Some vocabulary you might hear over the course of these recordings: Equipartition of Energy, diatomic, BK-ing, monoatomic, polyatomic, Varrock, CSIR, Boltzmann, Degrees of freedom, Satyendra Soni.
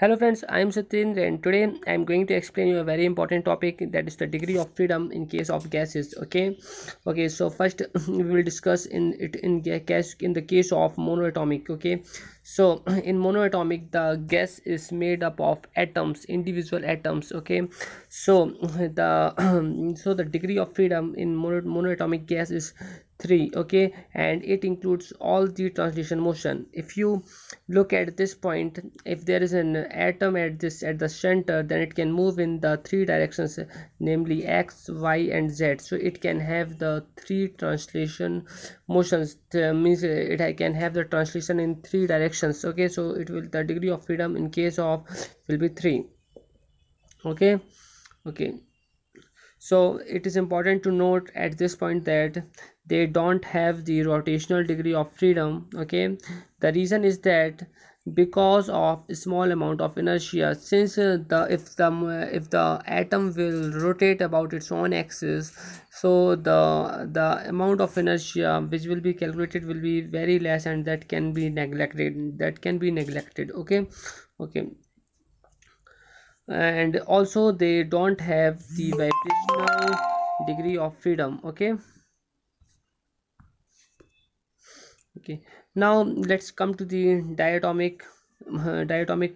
Hello friends, I am Satyendra and today I am going to explain you a very important topic, that is the degree of freedom in case of gases. Okay, so first we will discuss in the case of monoatomic. Okay, so in monoatomic the gas is made up of atoms, individual atoms. Okay, so the degree of freedom in monoatomic gas is 3. Okay, and it includes all the translation motion. If you look at this point, if there is an atom at the center, then it can move in the 3 directions, namely x, y and z. So it can have the 3 translation motions, means it can have the translation in 3 directions. Okay, so it will, the degree of freedom in case of will be 3. Okay, so it is important to note at this point that they don't have the rotational degree of freedom. Okay, the reason is that because of small amount of inertia, since if the atom will rotate about its own axis, so the amount of inertia which will be calculated will be very less, and that can be neglected. Okay, and also they don't have the vibrational degree of freedom. Okay, now let's come to the diatomic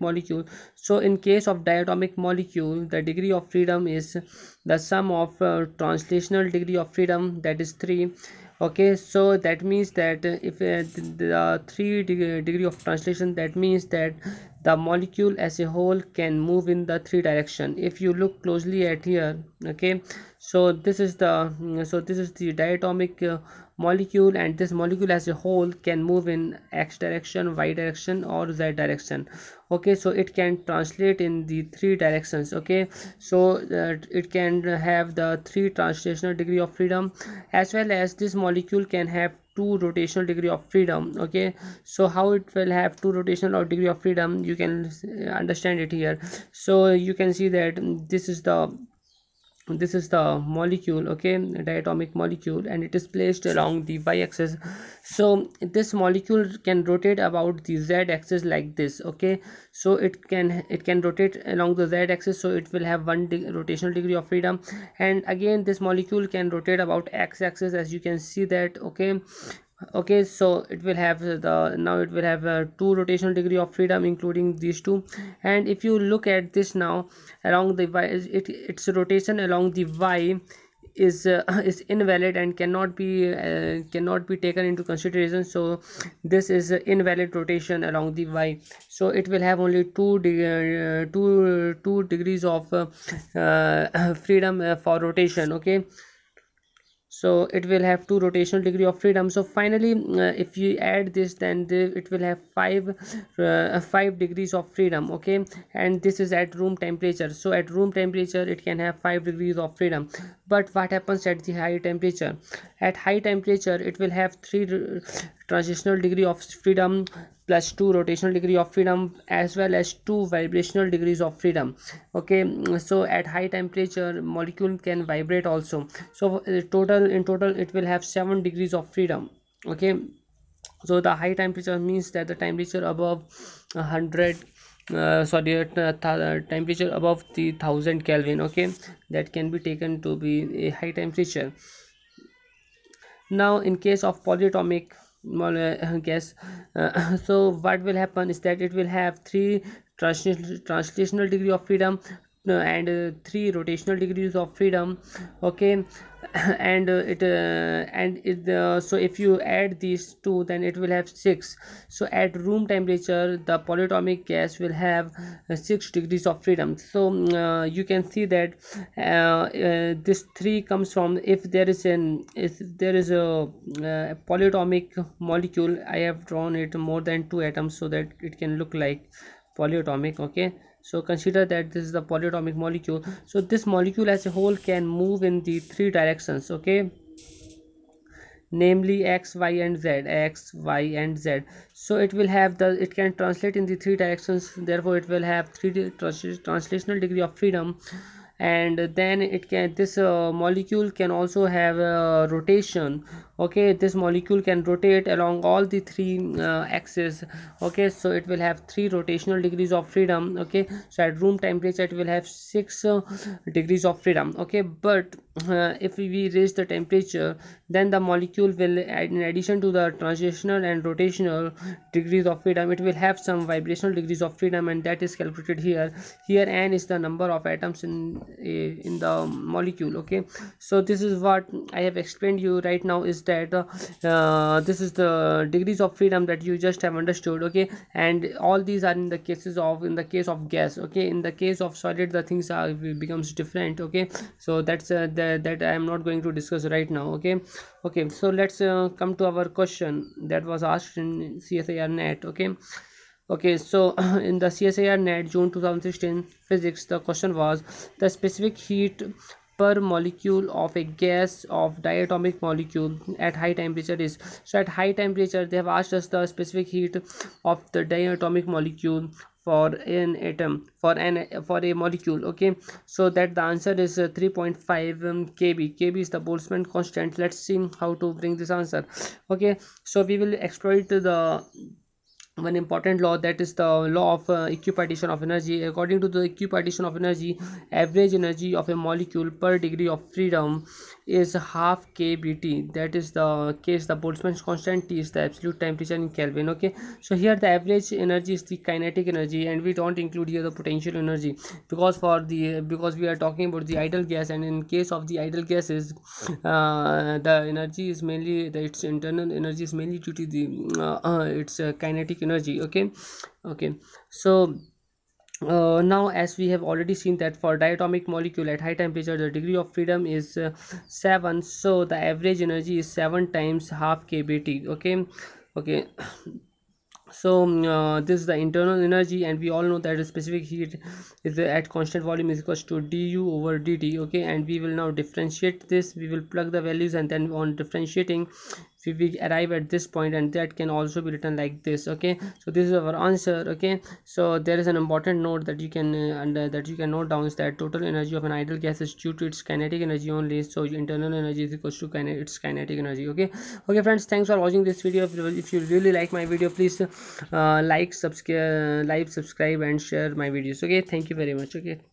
molecule. So in case of diatomic molecule, the degree of freedom is the sum of translational degree of freedom, that is 3. Okay, so that means that if the 3 degree of translation, that means that the molecule as a whole can move in the 3 direction. If you look closely at here, okay, so this is the diatomic molecule, and this molecule as a whole can move in x direction, y direction or z direction. Okay, so it can translate in the 3 directions. Okay, so it can have the 3 translational degree of freedom, as well as this molecule can have 2 rotational degree of freedom. Okay, so how it will have 2 rotational or degree of freedom, you can understand it here. So you can see that this is the molecule, okay, diatomic molecule, and it is placed along the y-axis. So this molecule can rotate about the z-axis like this. Okay, so it can rotate along the z-axis, so it will have 1 rotational degree of freedom. And again this molecule can rotate about x-axis, as you can see that. Okay, so it will have now 2 rotational degree of freedom, including these 2. And if you look at this now, along the y, its rotation along the y is invalid and cannot be taken into consideration. So this is invalid rotation along the y, so it will have only 2 degrees of freedom for rotation. Okay, so it will have 2 rotational degree of freedom. So finally if you add this, then it will have 5 degrees of freedom. Okay, and this is at room temperature. So at room temperature it can have 5 degrees of freedom. But what happens at the high temperature? At high temperature it will have 3 transitional degree of freedom plus 2 rotational degree of freedom, as well as 2 vibrational degrees of freedom. Okay, so at high temperature molecule can vibrate also. So in total it will have 7 degrees of freedom. Okay, so the high temperature means that the temperature above temperature above the 1000 Kelvin. Okay, that can be taken to be a high temperature. Now in case of polyatomic gas, so what will happen is that it will have 3 translational degree of freedom and 3 rotational degrees of freedom. Okay, and so if you add these 2, then it will have 6. So at room temperature the polyatomic gas will have 6 degrees of freedom. So you can see that this 3 comes from, if there is a polyatomic molecule, I have drawn it more than 2 atoms so that it can look like polyatomic. Okay, so consider that this is the polyatomic molecule. So this molecule as a whole can move in the 3 directions. Okay, namely x, y and z, x, y and z. So it will have it can translate in the 3 directions, therefore it will have 3 translational degree of freedom. and then it can, this molecule can also have a rotation. Okay, this molecule can rotate along all the three axes. Okay, so it will have 3 rotational degrees of freedom. Okay, so at room temperature it will have 6 degrees of freedom. Okay, but if we raise the temperature, then the molecule will, in addition to the translational and rotational degrees of freedom, it will have some vibrational degrees of freedom, and that is calculated here. Here n is the number of atoms in the molecule. Okay, so this is what I have explained you right now, is that this is the degrees of freedom that you just have understood. Okay, and all these are in the cases of, in the case of gas. Okay, in the case of solid the things are becomes different. Okay, so that's that I am not going to discuss right now. Okay, so let's come to our question that was asked in CSIR net. Okay, so in the CSIR net June 2016 physics, the question was the specific heat per molecule of a gas of diatomic molecule at high temperature is. So at high temperature they have asked us the specific heat of the diatomic molecule for an atom, for a molecule. Okay, so that the answer is 3.5 kb is the Boltzmann constant. Let's see how to bring this answer. Okay, so we will exploit the one important law, that is the law of equipartition of energy. According to the equipartition of energy, average energy of a molecule per degree of freedom is half kBT. That is the case, the Boltzmann's constant. T is the absolute temperature in Kelvin. Okay, so here the average energy is the kinetic energy, and we don't include here the potential energy, because because we are talking about the ideal gas, and in case of the ideal gases, the energy is mainly, its internal energy is mainly due to the its kinetic energy. Okay, so now as we have already seen that for diatomic molecule at high temperature the degree of freedom is 7, so the average energy is 7 times half kBT. Okay, so this is the internal energy, and we all know that the specific heat is at constant volume is equals to du/dt. Okay, and we will now differentiate this. We will plug the values, and then on differentiating we arrive at this point, and that can also be written like this. Okay, so this is our answer. Okay, so there is an important note that you can note down, is that total energy of an ideal gas is due to its kinetic energy only, so internal energy is equals to its kinetic energy. Okay, friends, thanks for watching this video. If you really like my video, please like, subscribe and share my videos. Okay, thank you very much. Okay.